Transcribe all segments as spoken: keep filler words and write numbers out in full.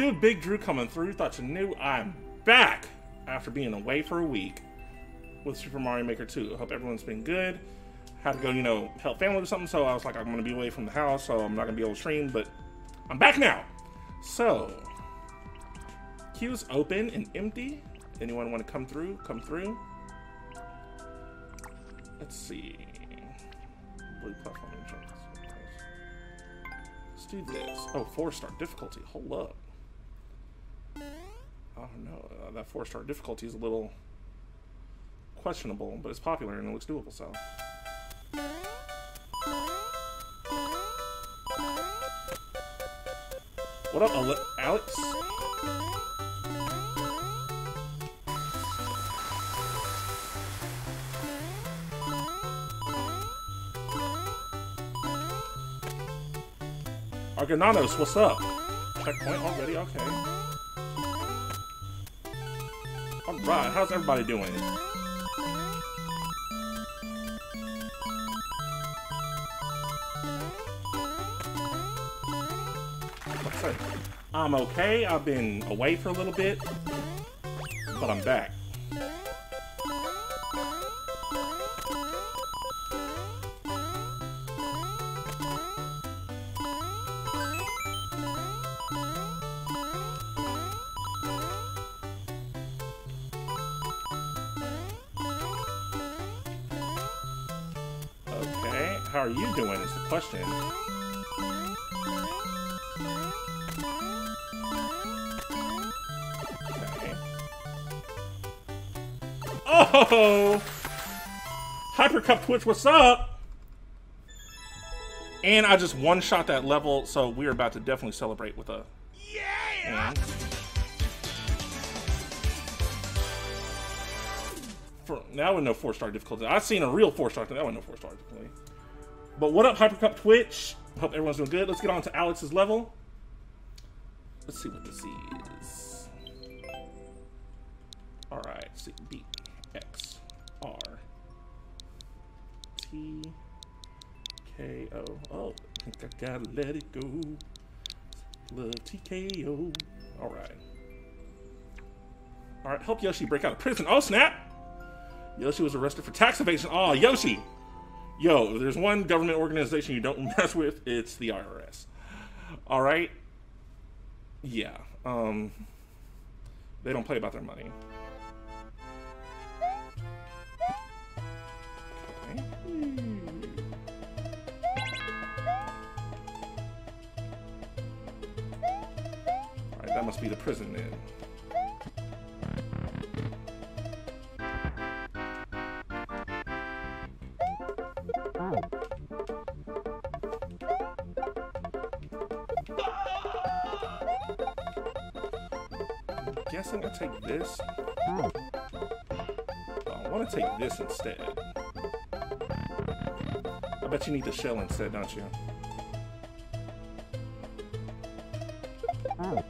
dude, Big Drew coming through. Thought you knew. I'm back after being away for a week with Super Mario Maker two. I hope everyone's been good. Had to go, you know, help family or something. So I was like, I'm going to be away from the house, so I'm not going to be able to stream, but I'm back now. So, queues open and empty. Anyone want to come through? Come through. Let's see. Blue platform entrance. Let's do this. Oh, four star difficulty. Hold up. I don't know. Uh, that four star difficulty is a little questionable, but it's popular and it looks doable, so. What up, Ale Alex? Argonanos, what's up? Checkpoint already? Okay. Alright, how's everybody doing? I'm okay. I've been away for a little bit, but I'm back. Okay, how are you doing is the question. Oh, Hyper Cup Twitch, what's up? And I just one-shot that level, so we're about to definitely celebrate with a... Yeah! And for, that was no four-star difficulty. I've seen a real four-star, that was no four-star difficulty. But what up, Hyper Cup Twitch? Hope everyone's doing good. Let's get on to Alex's level. Let's see what this is. All right, let's see, B. X R T K O. Oh, I think I gotta let it go. Love T K O. All right, all right. Help Yoshi break out of prison. Oh snap! Yoshi was arrested for tax evasion. Oh Yoshi, yo. If there's one government organization you don't mess with, it's the I R S. All right. Yeah. Um. They don't play about their money. Alright, that must be the prison then. I'm guessing I take this. Oh, I want to take this instead. I bet you need the shell instead, don't you? Oh.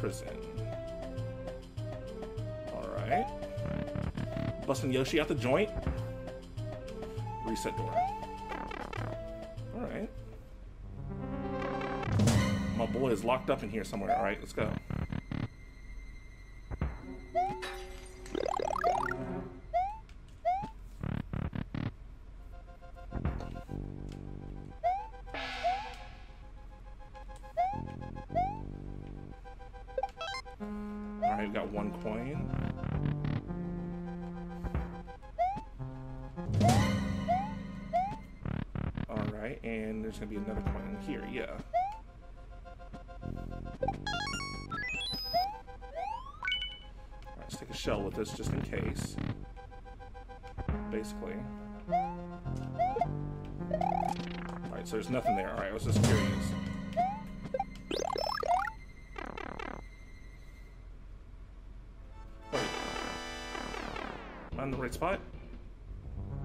Prison. Alright. Busting Yoshi out the joint. Reset door. Alright. My boy is locked up in here somewhere. Alright, let's go. There's gonna be another coin in here, yeah. Alright, let's take a shell with this just in case. Basically. Alright, so there's nothing there. Alright, I was just curious. Wait. Am I in the right spot?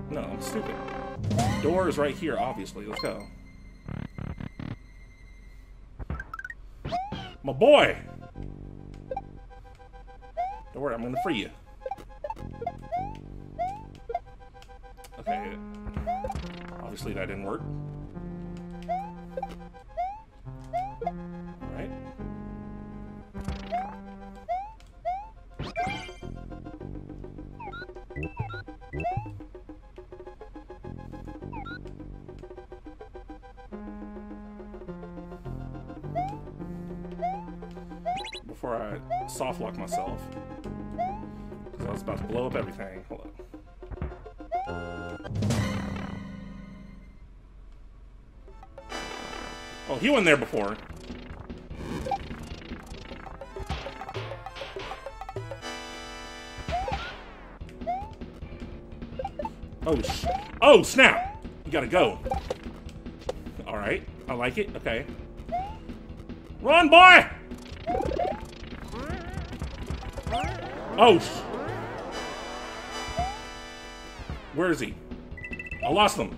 No, I'm stupid. Door is right here, obviously. Let's go. My boy! Don't worry, I'm gonna free you. Okay. Obviously that didn't work. before I soft lock myself. Because I was about to blow up everything. Hold on. Oh, he wasn't there before. Oh, sh oh, snap! You gotta go. Alright, I like it. Okay. Run, boy! Oh, sh where is he? I lost him.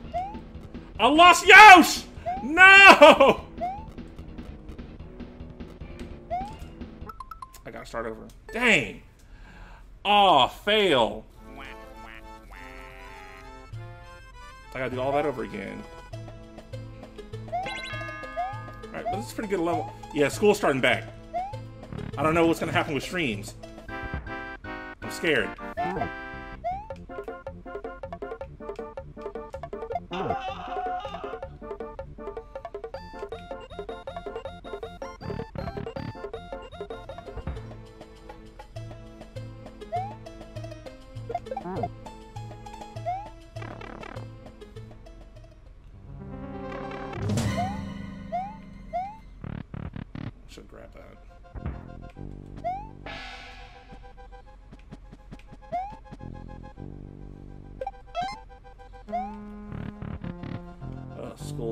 I lost Yosh! No! I gotta start over. Dang! Aw, oh, fail. I gotta do all that over again. Alright, but this is a pretty good level. Yeah, school's starting back. I don't know what's gonna happen with streams. I'm scared. Oh. Oh.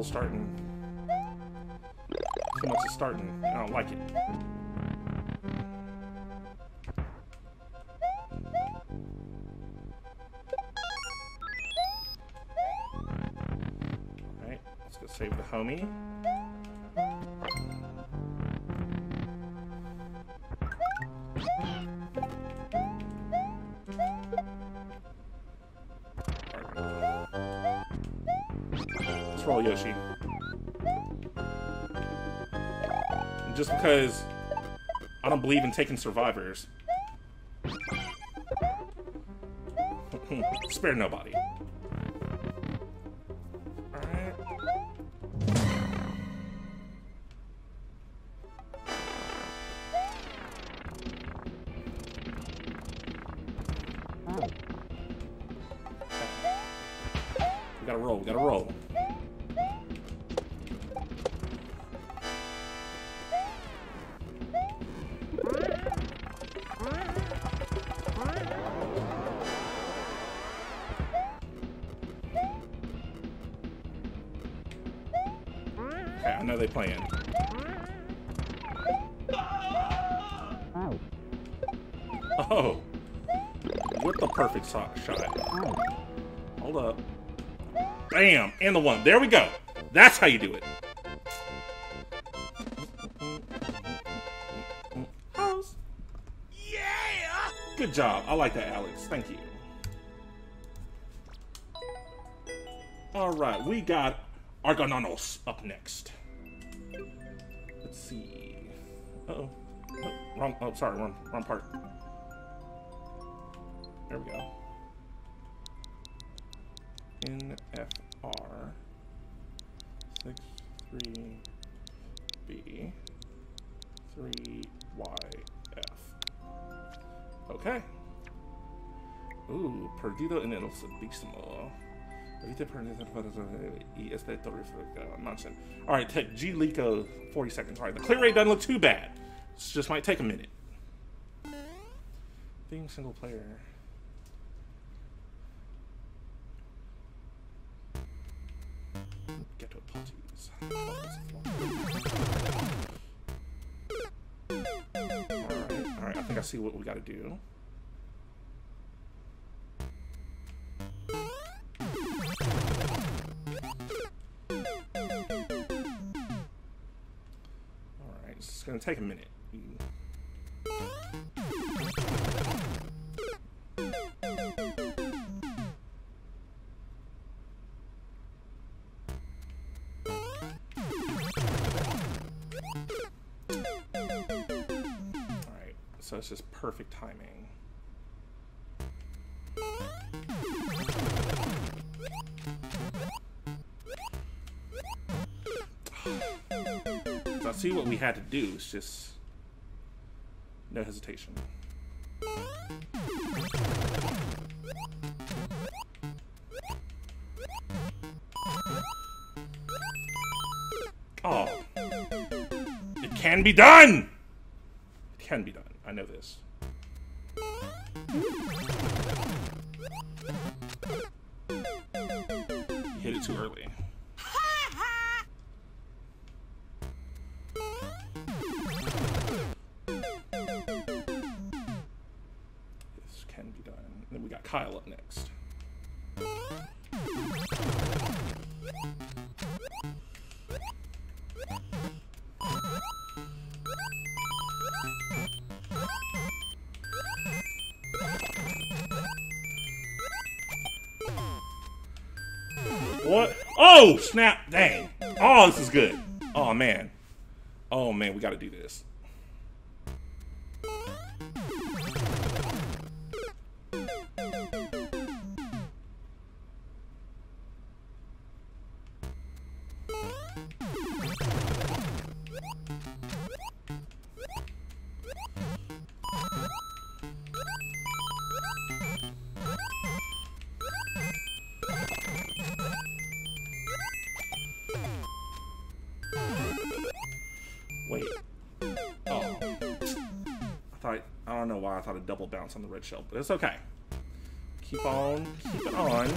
Starting. So much is starting. I don't like it. Alright, let's go save the homie. Yoshi. And just because I don't believe in taking survivors. Spare nobody. Alright. Okay. We gotta roll, we gotta roll. Playing. Oh. Oh. What the perfect shot. Oh. Hold up. Bam! And the one. There we go. That's how you do it. House. Yeah! Good job. I like that, Alex. Thank you. Alright, we got Argonanos up next. Let's see. Uh-oh. Oh, wrong. Oh, sorry. Wrong, wrong part. There we go. N F R six three B three Y F. Okay. Ooh, perdido en el abismo. Alright, take G Lico forty seconds. Alright, the clear rate doesn't look too bad. This just might take a minute. Being single player. Get to a parties. Alright, alright, I think I see what we gotta do. It's gonna take a minute. Alright, so it's just perfect timing. See what we had to do. It's just no hesitation. Oh, it can be done! It can be done, I know this. You hit it too early. This can be done. And then we got Kyle up next. What? Oh, snap. Dang. Oh, this is good. Oh, man. Oh, man. We got to do this. I thought I'd double bounce on the red shell, but it's okay. Keep on, keep it on.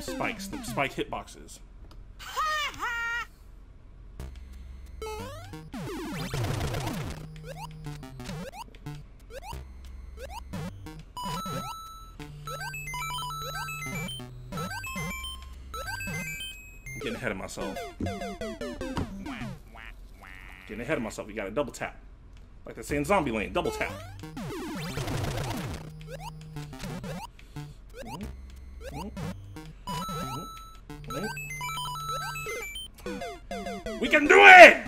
Spikes, the spike hitboxes. I'm getting ahead of myself. Getting ahead of myself. You gotta double tap. Like they say in Zombie Lane, double tap. We can do it!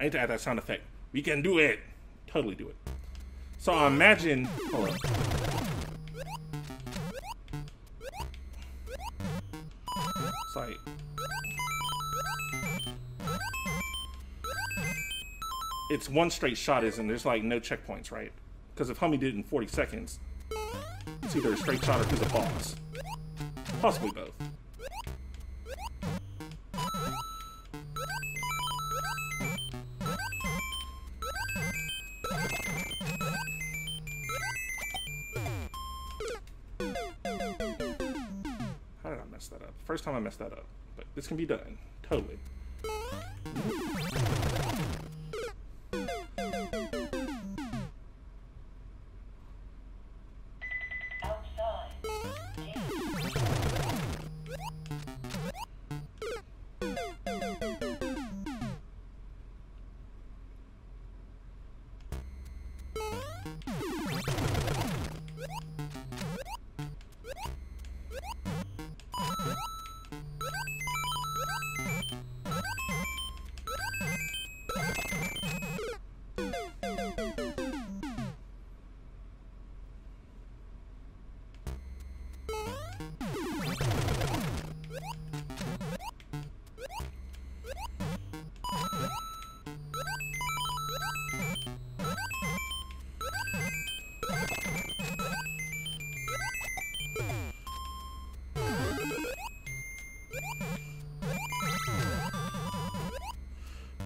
I need to add that sound effect. We can do it. Totally do it. So I imagine... Hold on. It's like... It's one straight shot, isn't there's like no checkpoints, right? Because if Hummy did it in forty seconds, it's either a straight shot or through the boss. Possibly both. First time I messed that up, but this can be done. Totally.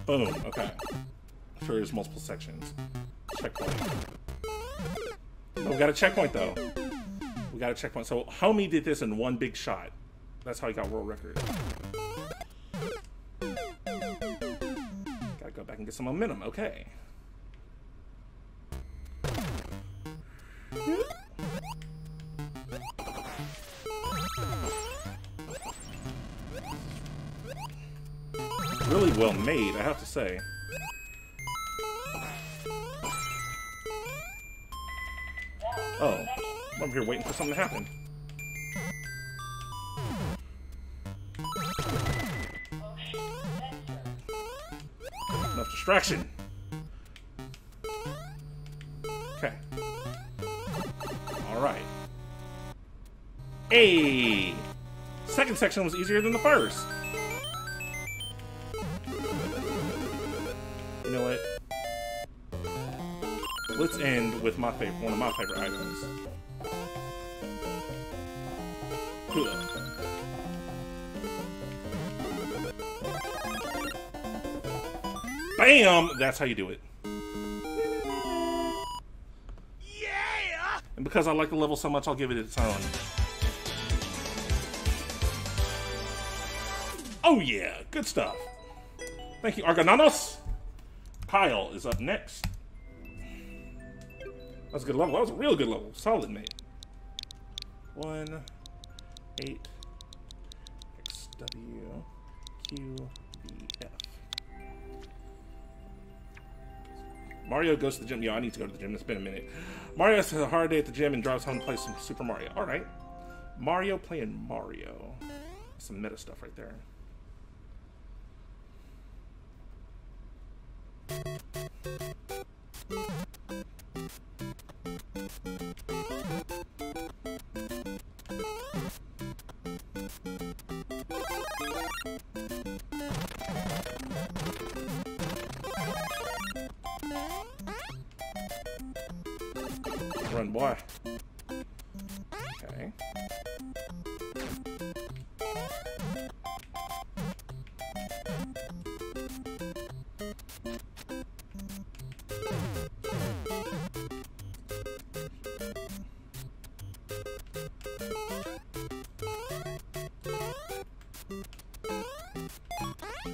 Boom, okay. Sure, there's multiple sections. Checkpoint. Oh, we got a checkpoint though. We got a checkpoint. So Homie did this in one big shot. That's how he got world record. Gotta go back and get some momentum, okay. Really well made, I have to say. Oh, I'm over here waiting for something to happen. Enough distraction. Okay. All right. Hey! Second section was easier than the first. You know what? Let's end with my favorite, one of my favorite items. Cool. Bam! That's how you do it. Yeah! And because I like the level so much, I'll give it its own. Oh yeah, good stuff. Thank you, Argonanos. Kyle is up next. That was a good level. That was a real good level. Solid, mate. One, eight, X, W, Q, B, F. Mario goes to the gym. Yeah, I need to go to the gym. It's been a minute. Mario has a hard day at the gym and drives home to play some Super Mario. All right. Mario playing Mario. Some meta stuff right there. Run, boy. Okay.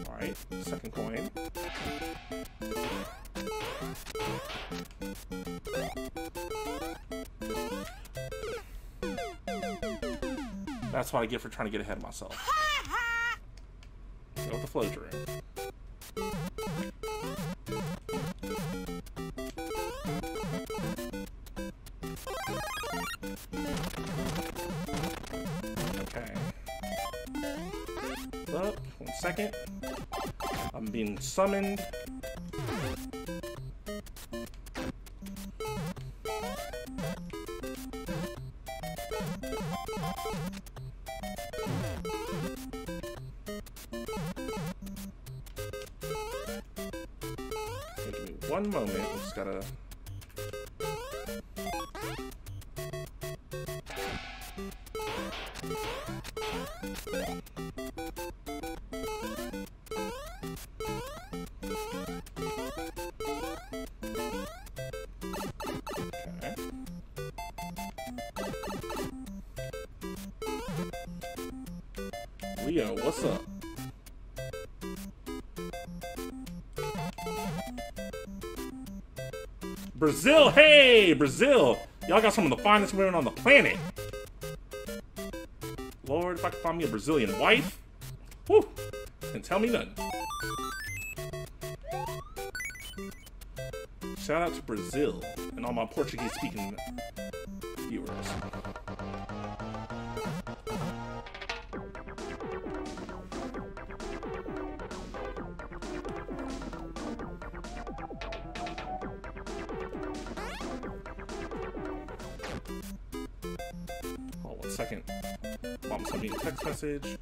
Alright, second coin. That's what I get for trying to get ahead of myself. Go with the flow through. Okay. Up, one second. I'm being summoned. One moment, we just gotta... Okay. Leo, what's up? Brazil, hey, Brazil! Y'all got some of the finest women on the planet. Lord, if I could find me a Brazilian wife, whew, and tell me nothing. Shout out to Brazil and all my Portuguese-speaking viewers. Second, mom sent me a text message.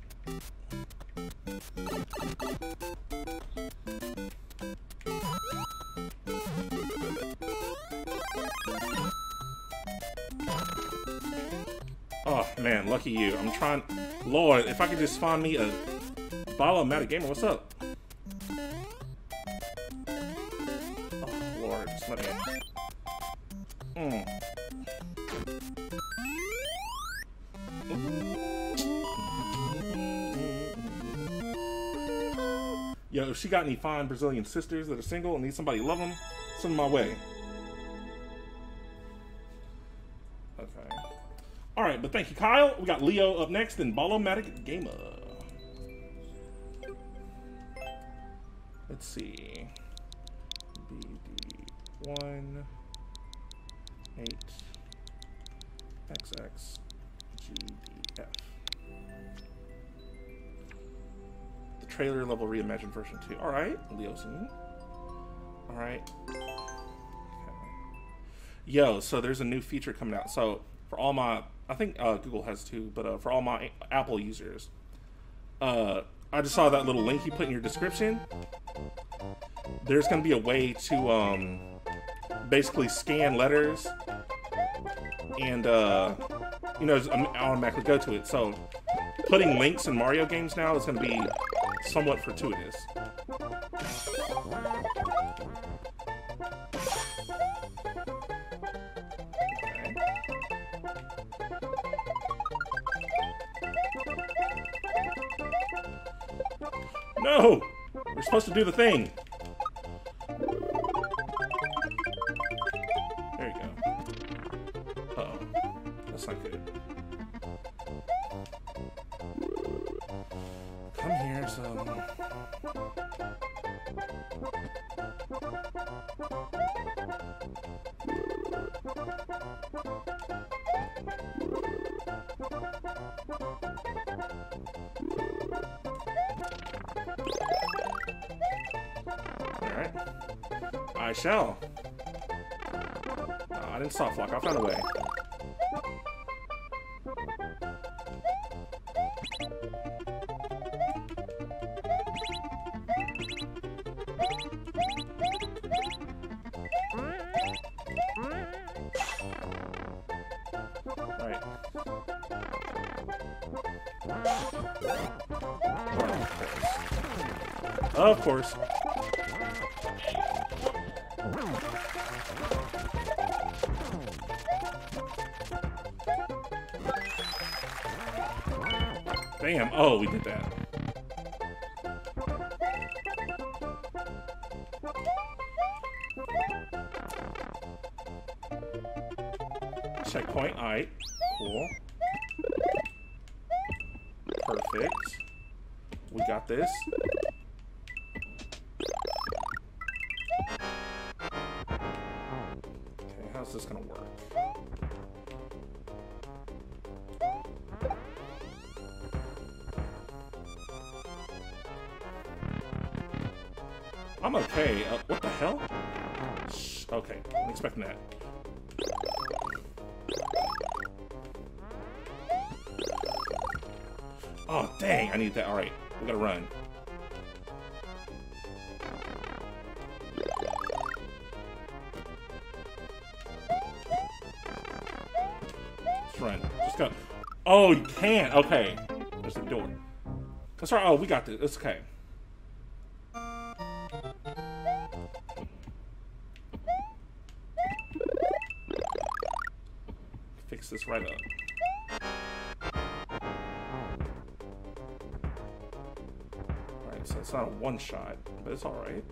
Oh man, lucky you. I'm trying. Lord, if I could just find me a Ballomatic Gamer. What's up? Oh Lord, just let me. Mm. Yo, if she got any fine Brazilian sisters that are single and need somebody to love them, send them my way. Okay. Alright, but thank you, Kyle. We got Leo up next and Ballomatic Gamer. Let's see. B D one eight X X G B F. The trailer level reimagined version two. Alright, Leosin. Alright. Okay. Yo, so there's a new feature coming out. So, for all my, I think uh, Google has too, but uh, for all my Apple users, uh, I just saw that little link you put in your description. There's going to be a way to um, basically scan letters and, uh, you know, automatically go to it. So putting links in Mario games now is going to be somewhat fortuitous. No! We're supposed to do the thing! There you go. Uh-oh. That's not good. Come here, so... I shall. Oh, I didn't soft lock. I found a way. Right. Of course. Damn, oh, we did that. Checkpoint, alright. Cool. Perfect. We got this. Okay, how's this gonna work? I'm okay. Uh, what the hell? Shh, okay, I'm expecting that. Oh, dang, I need that. All right, we gotta run. Let's run. Just go. Oh, you can't. Okay. There's the door. That's right. Oh, we got this. It's okay. This right up. Alright, so it's not a one shot, but it's alright.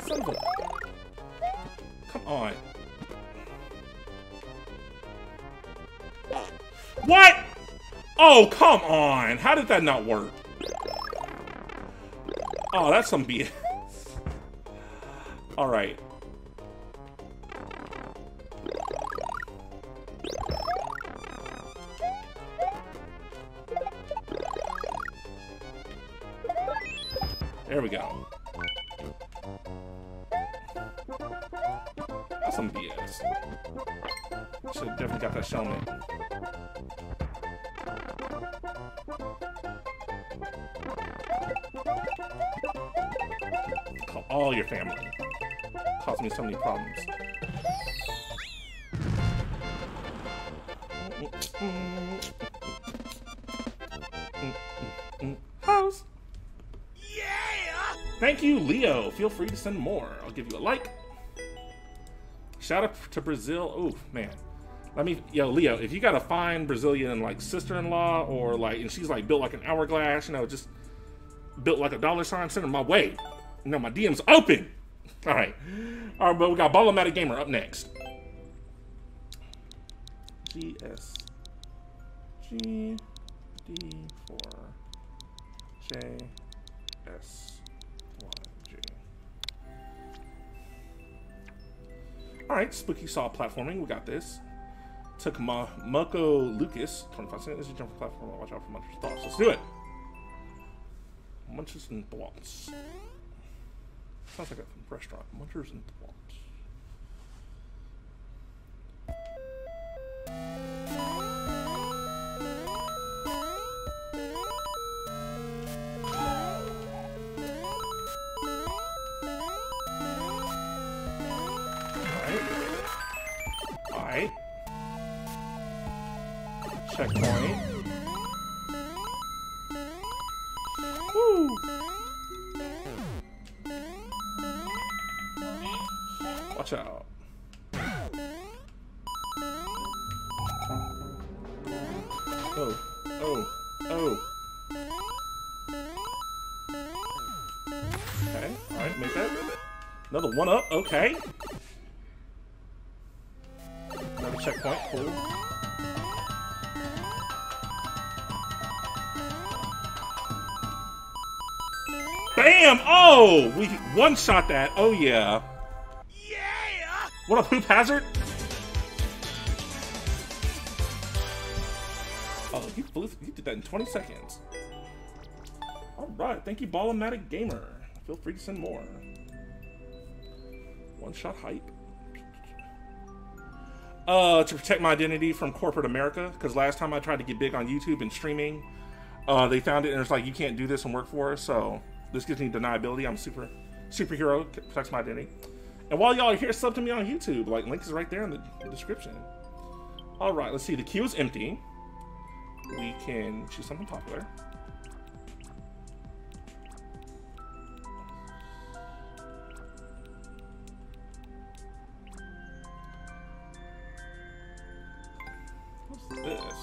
Something. Come on. What? Oh, come on. How did that not work? Oh, that's some B S. Alright. There we go. That's some B S. Should have definitely got that shell made. Call all your family. Caused me so many problems. House. Thank you, Leo. Feel free to send more. I'll give you a like. Shout out to Brazil. Oh man, let me, yo Leo. If you got a fine Brazilian like sister-in-law or like, and she's like built like an hourglass, you know, just built like a dollar sign, send her my way. You know, my D M's open. All right, all right, but we got Ballomatic Gamer up next. G S G D four J S. Alright, Spooky Saw platforming. We got this. Took Ma Mako Lucas. twenty-five seconds. This is a jump for platform. Watch out for Munchers and Thoughts. Let's do it. Munchers and Thoughts. Sounds like a restaurant. Munchers and Thoughts. Checkpoint. Woo! Watch out. Oh, oh, oh. Okay, alright, make that. Another one up, okay. Another checkpoint, cool. Bam! Oh! We one-shot that. Oh, yeah. Yeah! What up, Hoop Hazard? Oh, you, blew, you did that in twenty seconds. Alright, thank you, Ballomatic Gamer. Feel free to send more. One-shot hype. Uh, to protect my identity from corporate America, because last time I tried to get big on YouTube and streaming, uh, they found it and it's like, you can't do this and work for us, so... This gives me deniability. I'm super superhero, protects my identity. And while y'all are here, sub to me on YouTube. Like, link is right there in the, the description. All right, let's see. The queue is empty. We can choose something popular. What's this?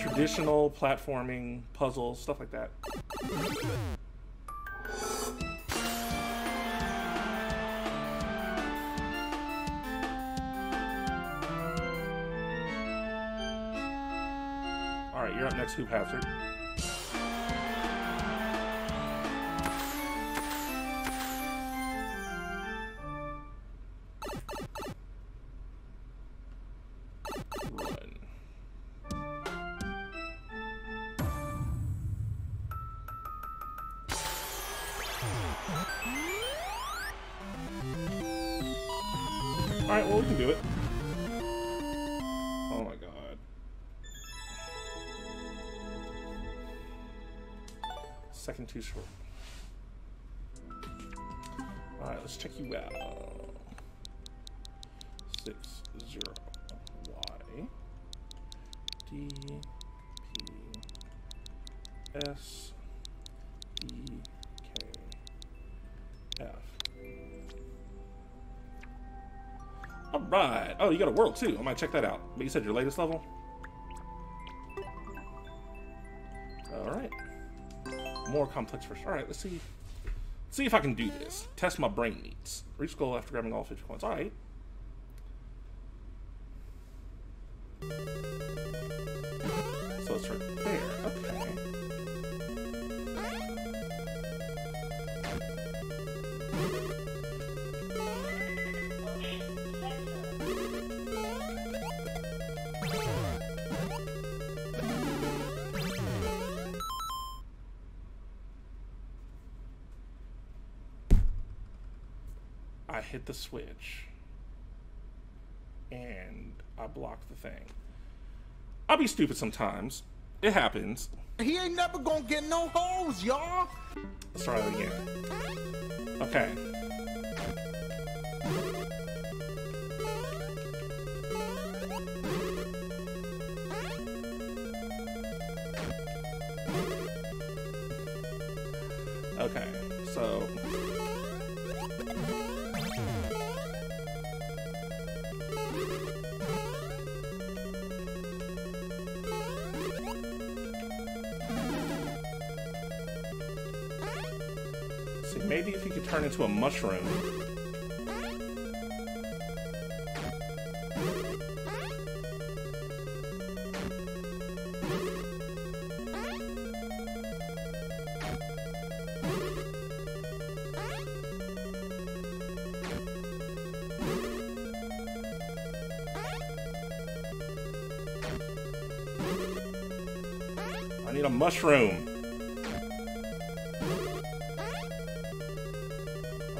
Traditional platforming, puzzles, stuff like that. All right, you're up next, Hoop Hazard. Alright, well, we can do it. Oh my god. Second too short. Alright, let's check you out. Six, zero, Y, D, P, S, E, K, F. Alright. Oh, you got a world too. I might check that out. But you said your latest level? Alright. More complex version. Alright, let's see. Let's see if I can do this. Test my brain needs. Reach goal after grabbing all fifty coins. Alright. So it's right there. Okay. Hit the switch and I block the thing. I'll be stupid sometimes. It happens. He ain't never gonna get no hoes, y'all. Let's try that again. Okay. Okay, so. see, maybe if you could turn into a mushroom. I need a mushroom.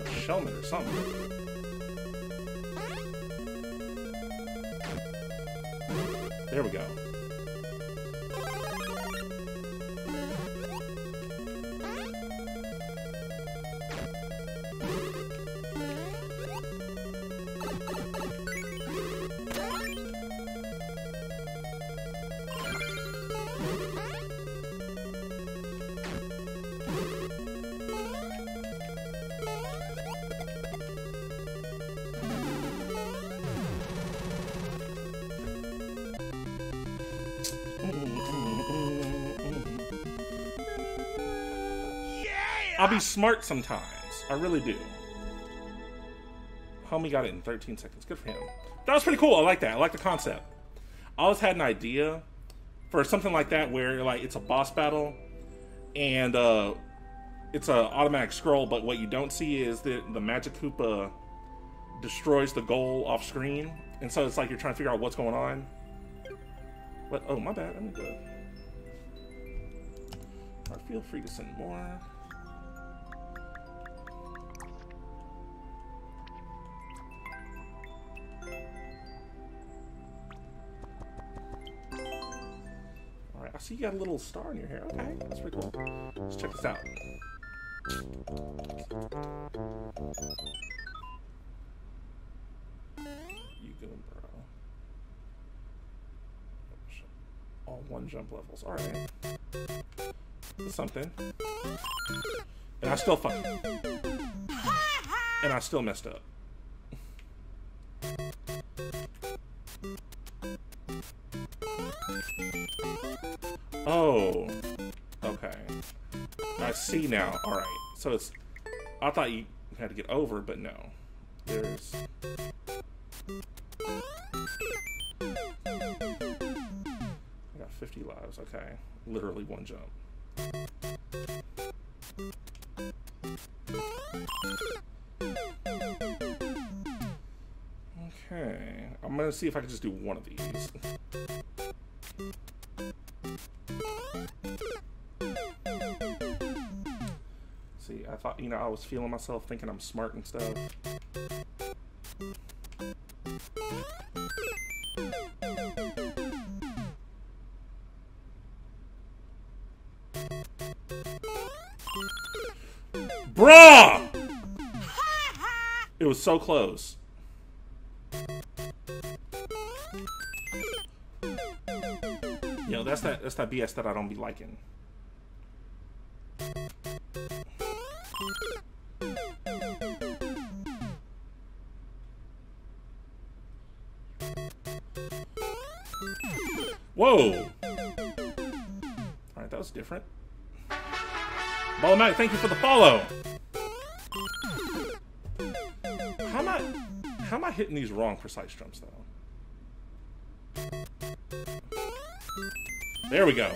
A shellman or something. There we go. I'll be smart sometimes. I really do. Homie got it in thirteen seconds. Good for him. That was pretty cool. I like that. I like the concept. I always had an idea for something like that where like it's a boss battle and uh, it's an automatic scroll, but what you don't see is that the Magic Koopa destroys the goal off screen, and so it's like you're trying to figure out what's going on. But, oh, my bad. I'm good. All right, feel free to send more. I see you got a little star in your hair. Okay, that's pretty cool. Let's check this out. You go, bro. All one jump levels. All right. That's something. And I still fucked up. And I still messed up. Oh, okay. I see now. All right. So it's. I thought you had to get over, but no. There's. I got fifty lives. Okay. Literally one jump. Okay. I'm gonna see if I can just do one of these. See, I thought, you know, I was feeling myself thinking I'm smart and stuff. Bruh! It was so close. Yo, that's that, that's that B S that I don't be liking. Whoa! Alright, that was different. Ballomatic, thank you for the follow! How am I, how am I hitting these wrong precise jumps, though? There we go.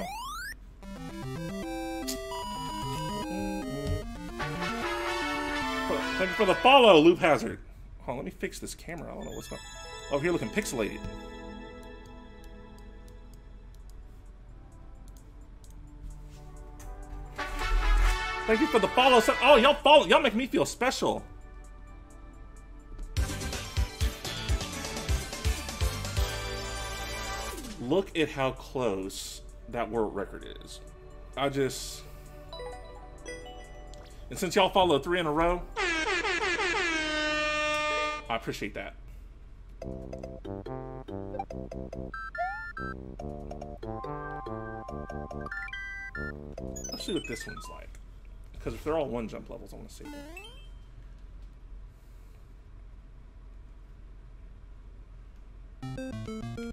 Thank you for the follow, Hoop Hazard. Hold on, let me fix this camera. I don't know what's going on. Over here looking pixelated. Thank you for the follow. Oh, y'all follow. Y'all make me feel special. Look at how close that world record is. I just... And since y'all follow three in a row, I appreciate that. Let's see what this one's like. Because if they're all one jump levels, I want to see them.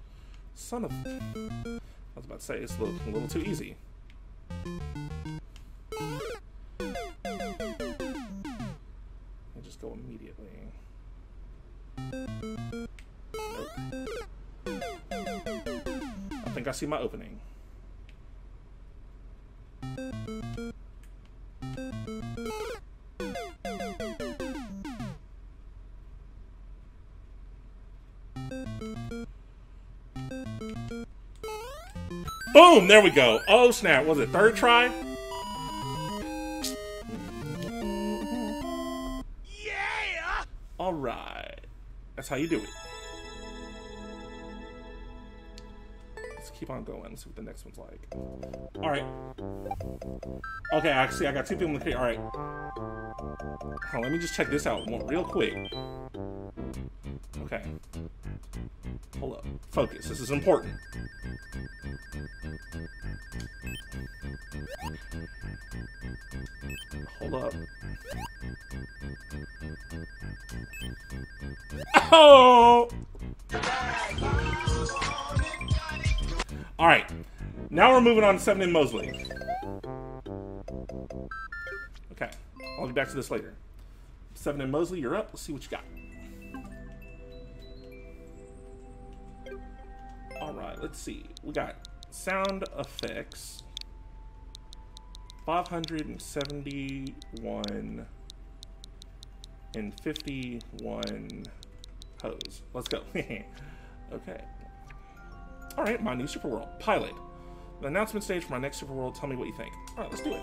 Son of... I was about to say, it's a little, a little too easy. think I see my opening. Boom! There we go. Oh snap, was it third try? Yeah! Alright. That's how you do it. Let's keep on going, see what the next one's like. Alright. Okay, I see I got two people in the cage. Alright. Huh, let me just check this out real quick. Okay. Hold up. Focus. This is important. Hold up. Oh! Alright. Now we're moving on to Seven and Mosley. Okay. I'll get back to this later. Seven and Mosley, you're up. Let's see what you got. Alright, let's see. We got sound effects. five hundred seventy-one and fifty-one pose. Let's go. Okay. Alright, my new Super World. Pilot. The announcement stage for my next Super World. Tell me what you think. Alright, let's do it.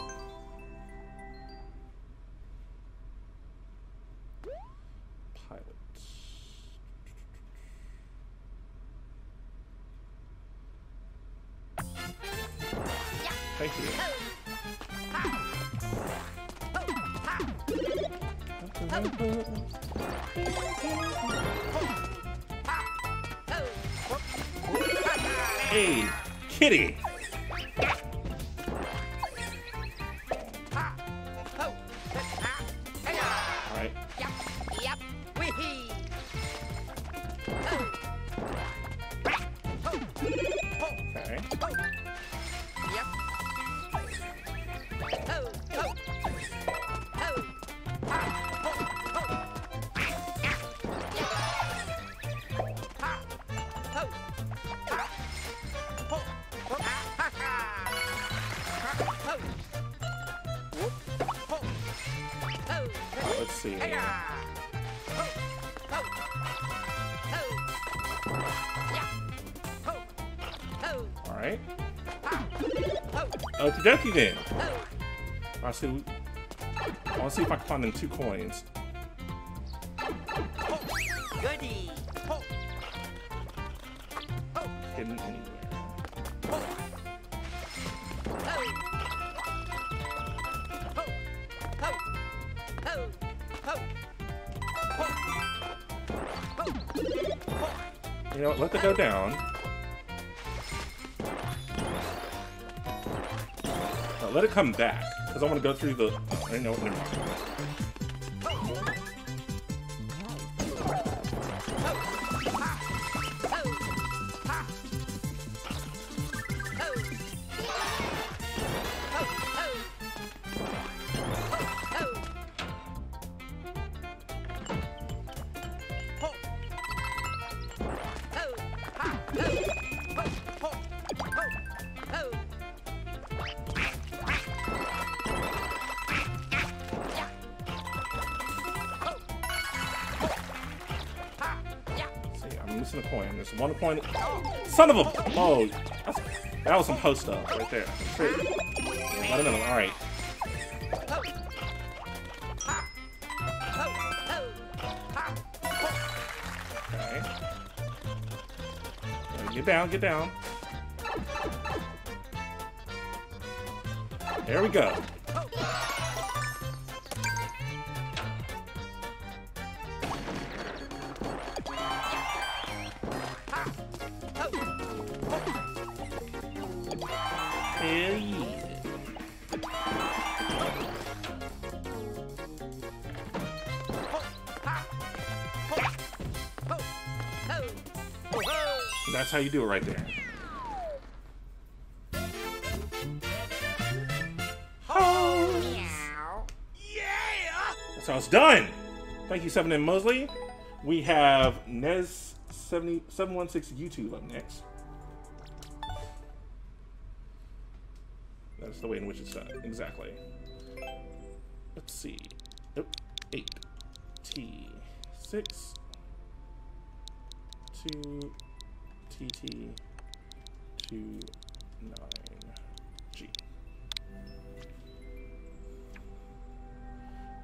Thank you. Hey, kitty. Okie dokie then. I see. I want to see if I can find them two coins. Goodie. Hidden anywhere. You know what? Let it go down. Let it come back, because I want to go through the... I know what One point. Son of a. Oh, that's, that was some post stuff right there. Wait a minute. All right. Okay. Get down. Get down. There we go. That's how you do it right there. Oh. Yeah. That's how it's done. Thank you, Seven and Mosley. We have Nez seven one six six YouTube up next. That's the way in which it's done, exactly. Let's see. Nope. Eight. T. Six. Two. T T. Two. Nine. G.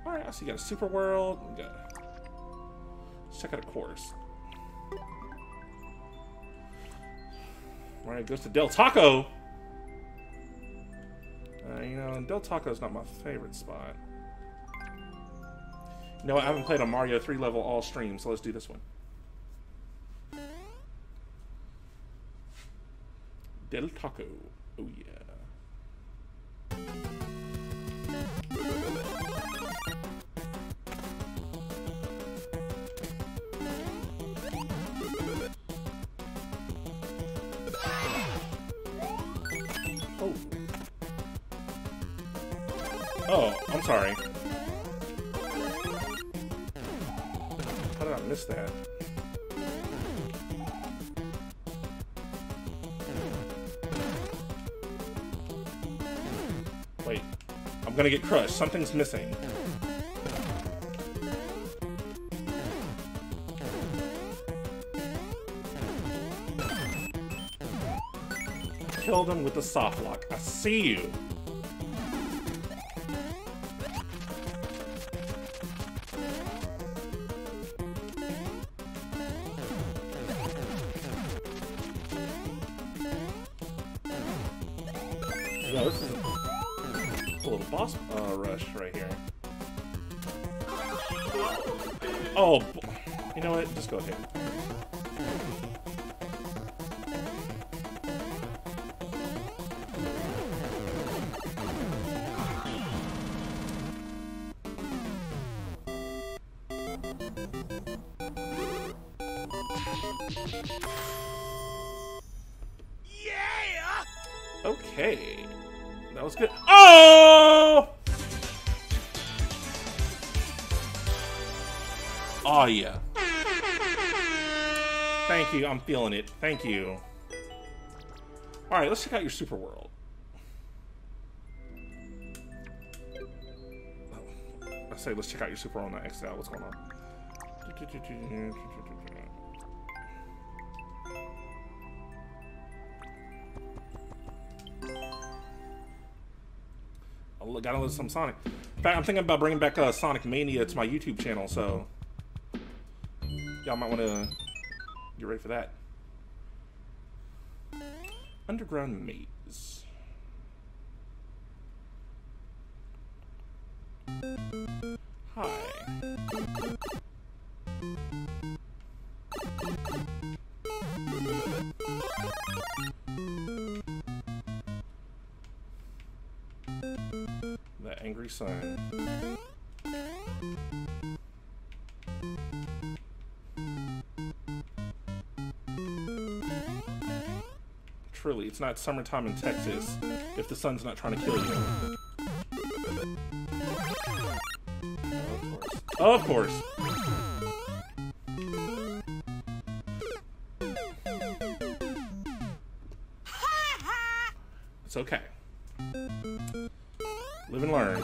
Alright, so you got a super world. We got... Let's check out a course. Alright, it goes to Del Taco! Uh, you know, Del Taco's not my favorite spot. You know what? I haven't played a Mario three level all stream, so let's do this one. Del Taco. Oh, yeah. Oh. Oh, I'm sorry. How did I miss that? Wait, I'm gonna get crushed. Something's missing. Killed him with the soft lock. I see you. I'm feeling it. Thank you. Alright, let's check out your super world. Oh, I say let's check out your super world and I exit out. What's going on? I gotta listen to some Sonic. In fact, I'm thinking about bringing back uh, Sonic Mania to my YouTube channel, so y'all might want to get ready for that. Underground maze. Hi. That angry sign. Truly, it's not summertime in Texas if the sun's not trying to kill you. Of course. Of course. It's okay. Live and learn.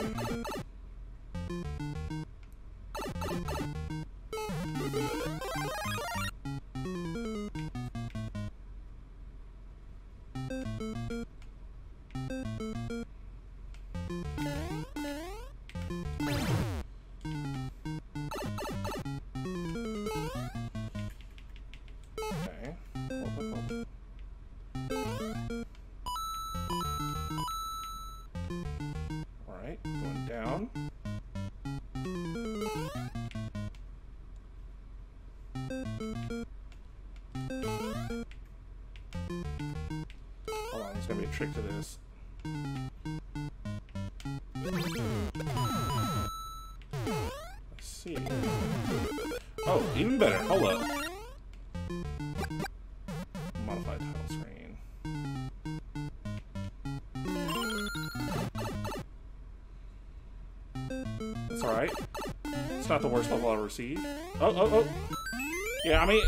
Trick to this. Let's see. Oh, even better. Hello. Modified title screen. That's alright. It's not the worst level I've received. Oh, oh, oh. Yeah, I mean...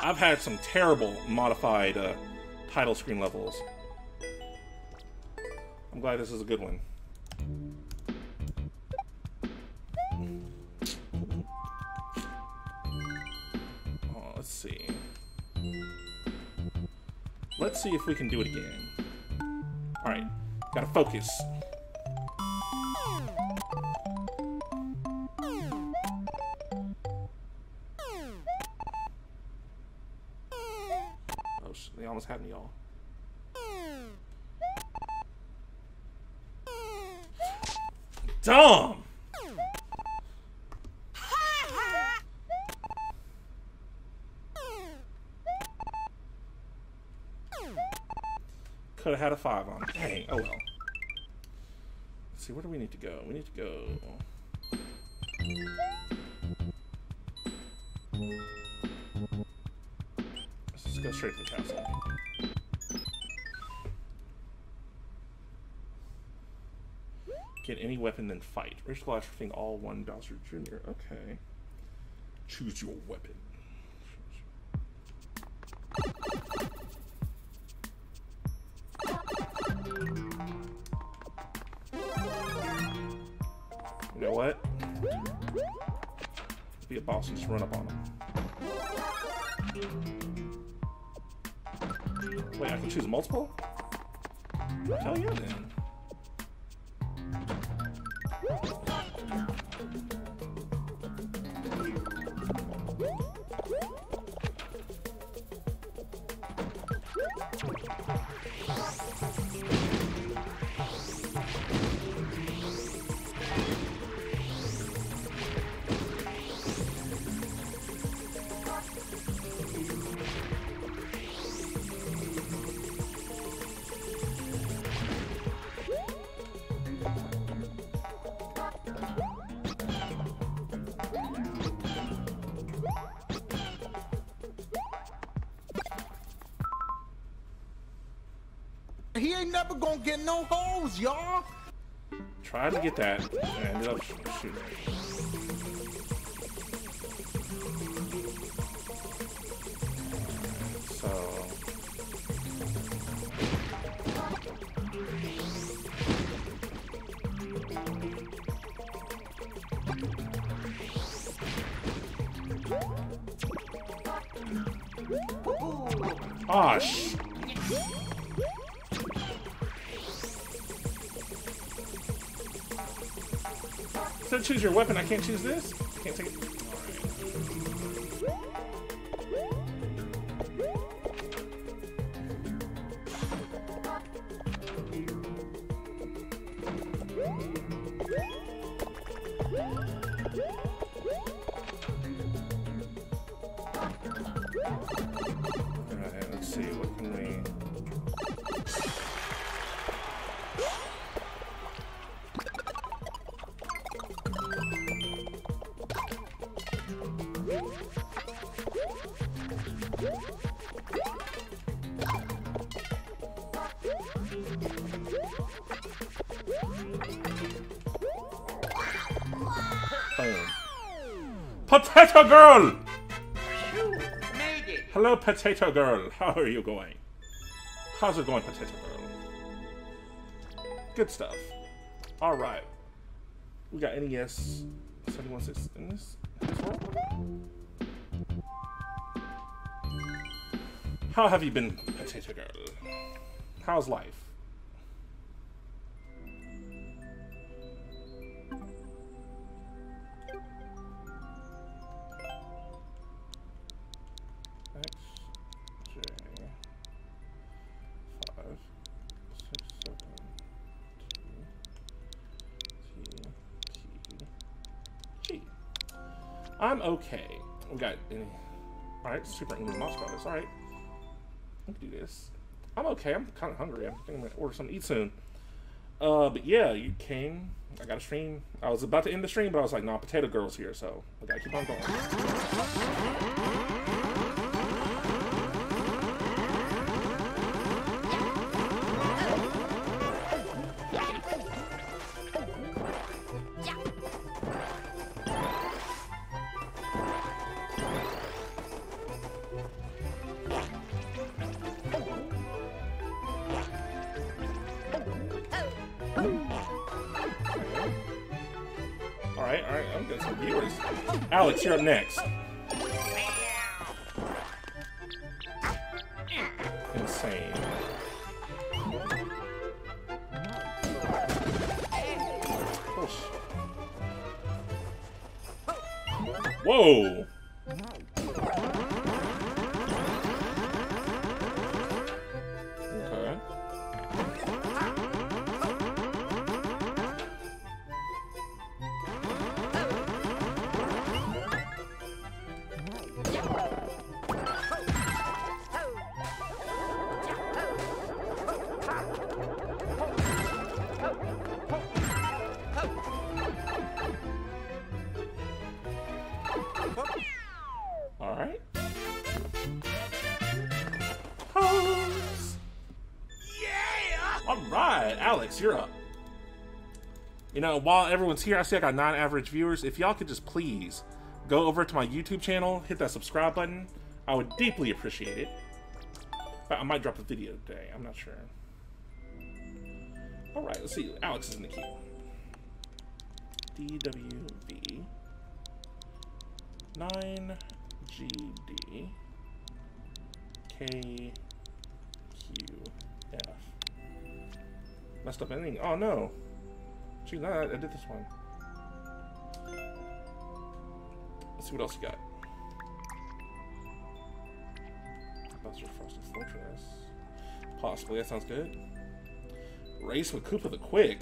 I've had some terrible modified uh, title screen levels. I'm glad this is a good one. Oh, let's see. Let's see if we can do it again. Alright, gotta focus. Oh, shit, they almost had me, y'all. Dumb! Could have had a five on it. Dang, oh well. Let's see, where do we need to go? We need to go... Let's just go straight to the castle. Get any weapon, then fight. Rich Lashing all one Bowser Junior Okay. Choose your weapon. You know what? Be a boss and just run up on him. Wait, I can choose multiple? Hell yeah, then. He ain't never gonna get no holes, y'all. Tried to get that and ended up shooting. So ah, shit. Instead of choose your weapon, I can't choose this? I can't take it. Potato Girl! Hello, Potato Girl. How are you going? How's it going, Potato Girl? Good stuff. Alright. We got N E S seven one six in this. How have you been, Potato Girl? How's life? I'm okay. We got any. Alright, Super English Moss Brothers. Alright. I can do this. I'm okay. I'm kind of hungry. I think I'm going to order something to eat soon. Uh, but yeah, you came. I got a stream. I was about to end the stream, but I was like, nah, Potato Girl's here, so I gotta keep on going. got some viewers. Alex, you're up next. Insane. Whoa! Okay. You're up. You know, while everyone's here, I see I got nine average viewers. If y'all could just please go over to my YouTube channel, hit that subscribe button, I would deeply appreciate it. But I might drop the video today, I'm not sure. All right, let's see. Alex is in the queue. D W V nine G D K Q F. Messed up ending. Oh no! Jeez, I, I did this one. Let's see what else you got. Buster Frosted Fortress. Possibly, that sounds good. Race with Koopa the Quick.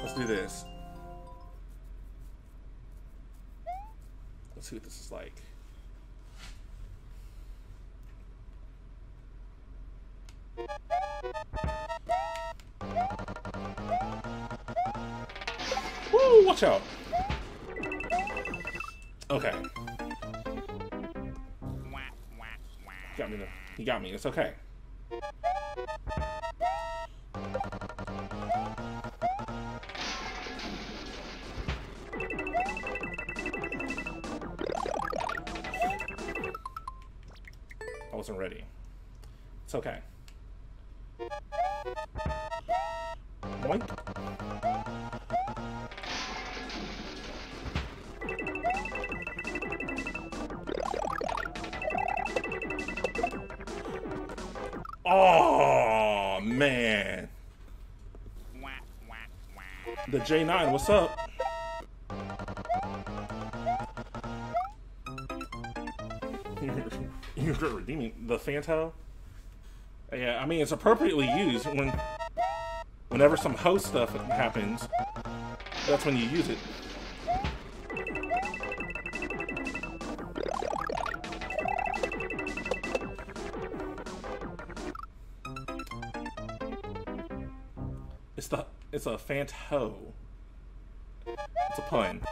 Let's do this. Let's see what this is like. Woo, watch out. Okay. Got me though. You got me, it's okay. I wasn't ready. It's okay. Boink. Oh man, the J nine, what's up? You're redeeming the Fanto. Yeah, I mean it's appropriately used when whenever some host stuff happens, that's when you use it. It's the it's a Fanto. It's a pun.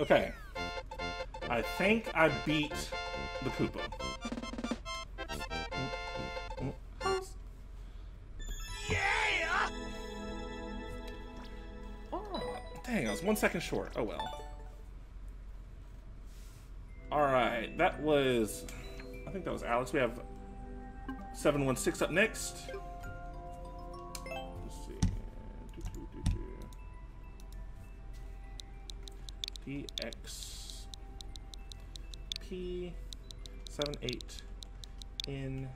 Okay, I think I beat the Koopa. Yeah! Oh, dang, I was one second short. Oh well. All right, that was, I think that was Alex. We have seven one six up next. X P seven eight N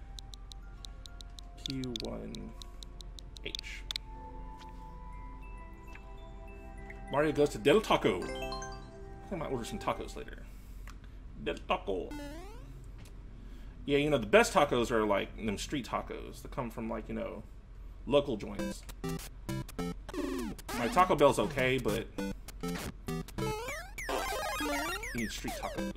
Q one H. Mario goes to Del Taco. I think I might order some tacos later. Del Taco. Yeah, you know the best tacos are like them street tacos that come from like, you know, local joints. My Taco Bell's okay, but need street tacos.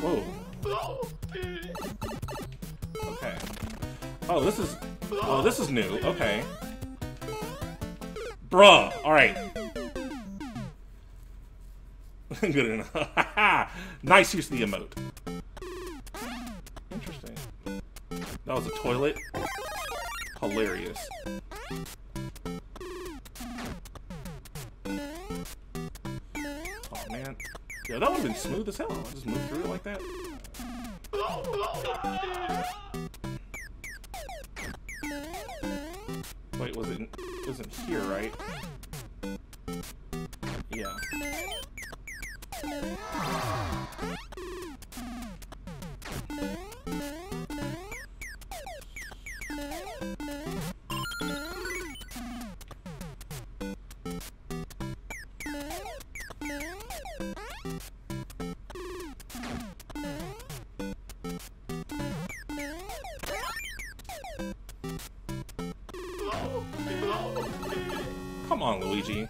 Whoa. Okay. Oh, this is... Oh, this is new. Okay. Bruh! Alright. Good enough. Haha! Nice use of the emote. Interesting. That was a toilet. Hilarious. Oh, man. Yeah, that would've been smooth as hell. I just moved through it like that. Wait, was it... Wasn't here, right? Yeah. Come on, Luigi.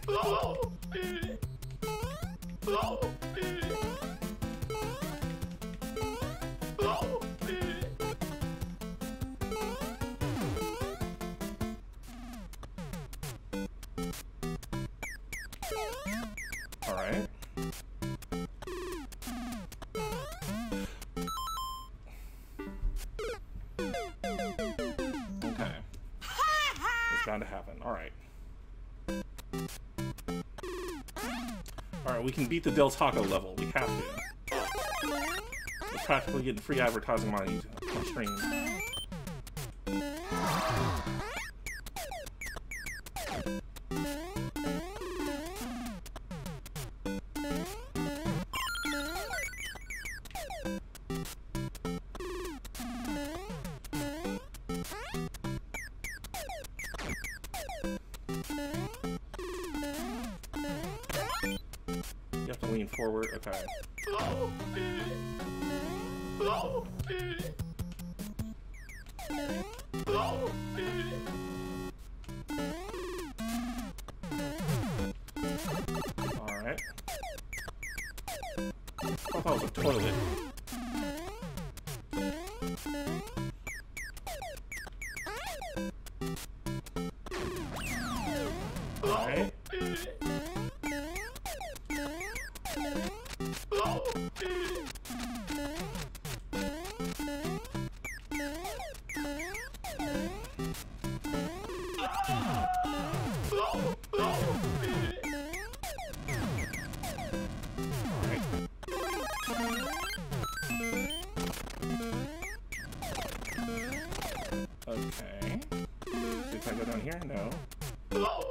Alright. Okay. It's bound to happen. Alright. Alright, we can beat the Del Taco level. We have to. We're practically getting free advertising on YouTube, on stream. You have to lean forward, okay. Alright. I thought that was a toilet. Alright. Okay. See if I go down here? No. No.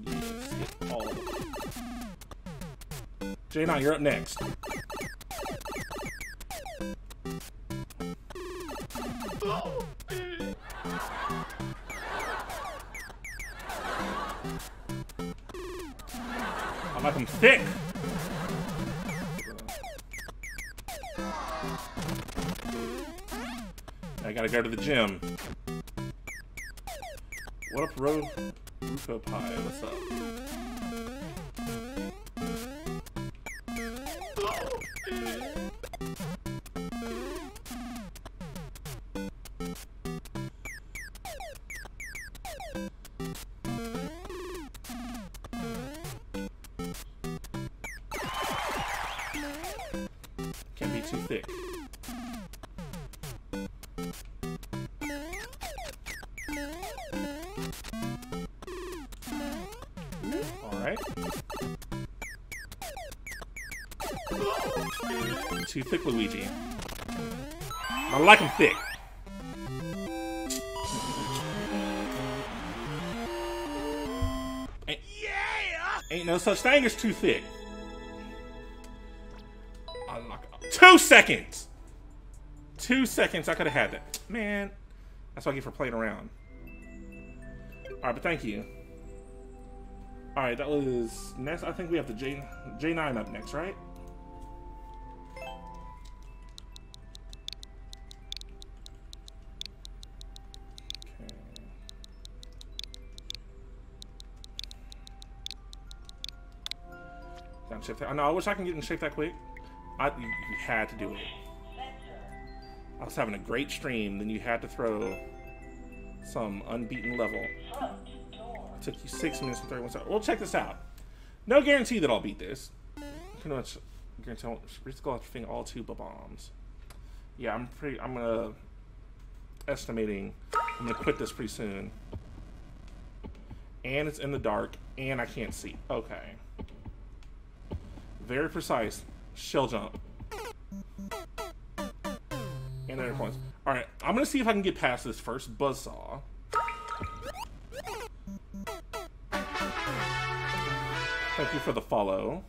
Yes, get all of them. J nine, you're up next. I like them thick! I gotta go to the gym. What up, Ro? Ruko Pie, what's up? Can't be too thick. Alright. Too thick, Luigi. I like him thick. Ain't, ain't no such thing as too thick. Two seconds! Two seconds, I could have had that. Man, I That's what I get for playing around. Alright, but thank you. Alright, that was next. I think we have the J J nine up next, right? I know, I wish I can get in shape that quick. I, you, you had to do it. I was having a great stream, then you had to throw some unbeaten level. It took you six minutes and thirty-one seconds. Well, check this out. No guarantee that I'll beat this. Pretty much guarantee I'll just go out to all two bombs. Yeah, I'm pretty, I'm gonna, estimating, I'm gonna quit this pretty soon. And it's in the dark, and I can't see. Okay. Very precise. Shell jump. And there points. Alright, I'm gonna see if I can get past this first buzzsaw. Thank you for the follow.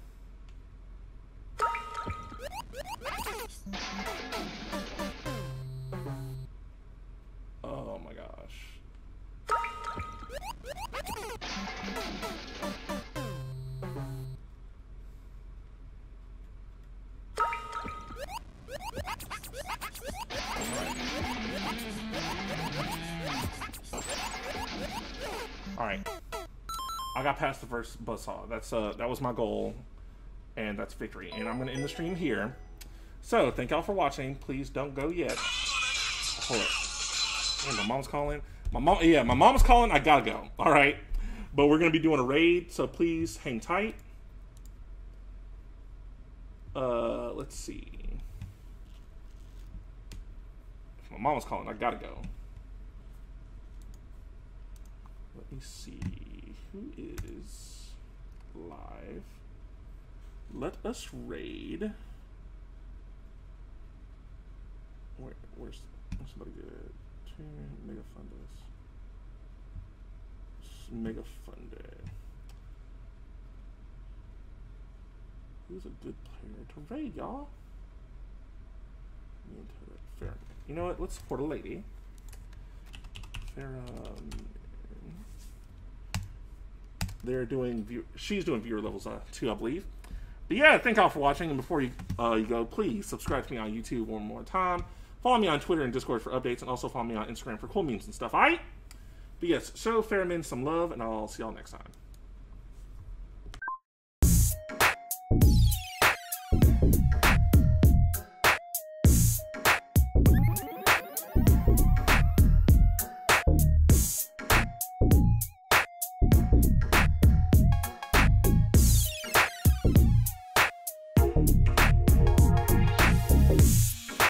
Oh my gosh. Alright. I got past the first buzzsaw. That's uh that was my goal, and that's victory. And I'm gonna end the stream here. So thank y'all for watching. Please don't go yet. Hold up. And my mom's calling. My mom yeah, my mom's calling, I gotta go. Alright. But we're gonna be doing a raid, so please hang tight. Uh let's see. My mom's calling, I gotta go. Let me see who is live. Let us raid. Where, where's where's somebody good? Mega Fundus. Mega Fundus. Who's a good player to raid, y'all? Fairmin. You know what? Let's support a lady. Fairmin. They're doing, view she's doing viewer levels uh, too, I believe. But yeah, thank y'all for watching. And before you, uh, you go, please subscribe to me on YouTube one more time. Follow me on Twitter and Discord for updates. And also follow me on Instagram for cool memes and stuff, all right? But yes, show Fairmin some love, and I'll see y'all next time.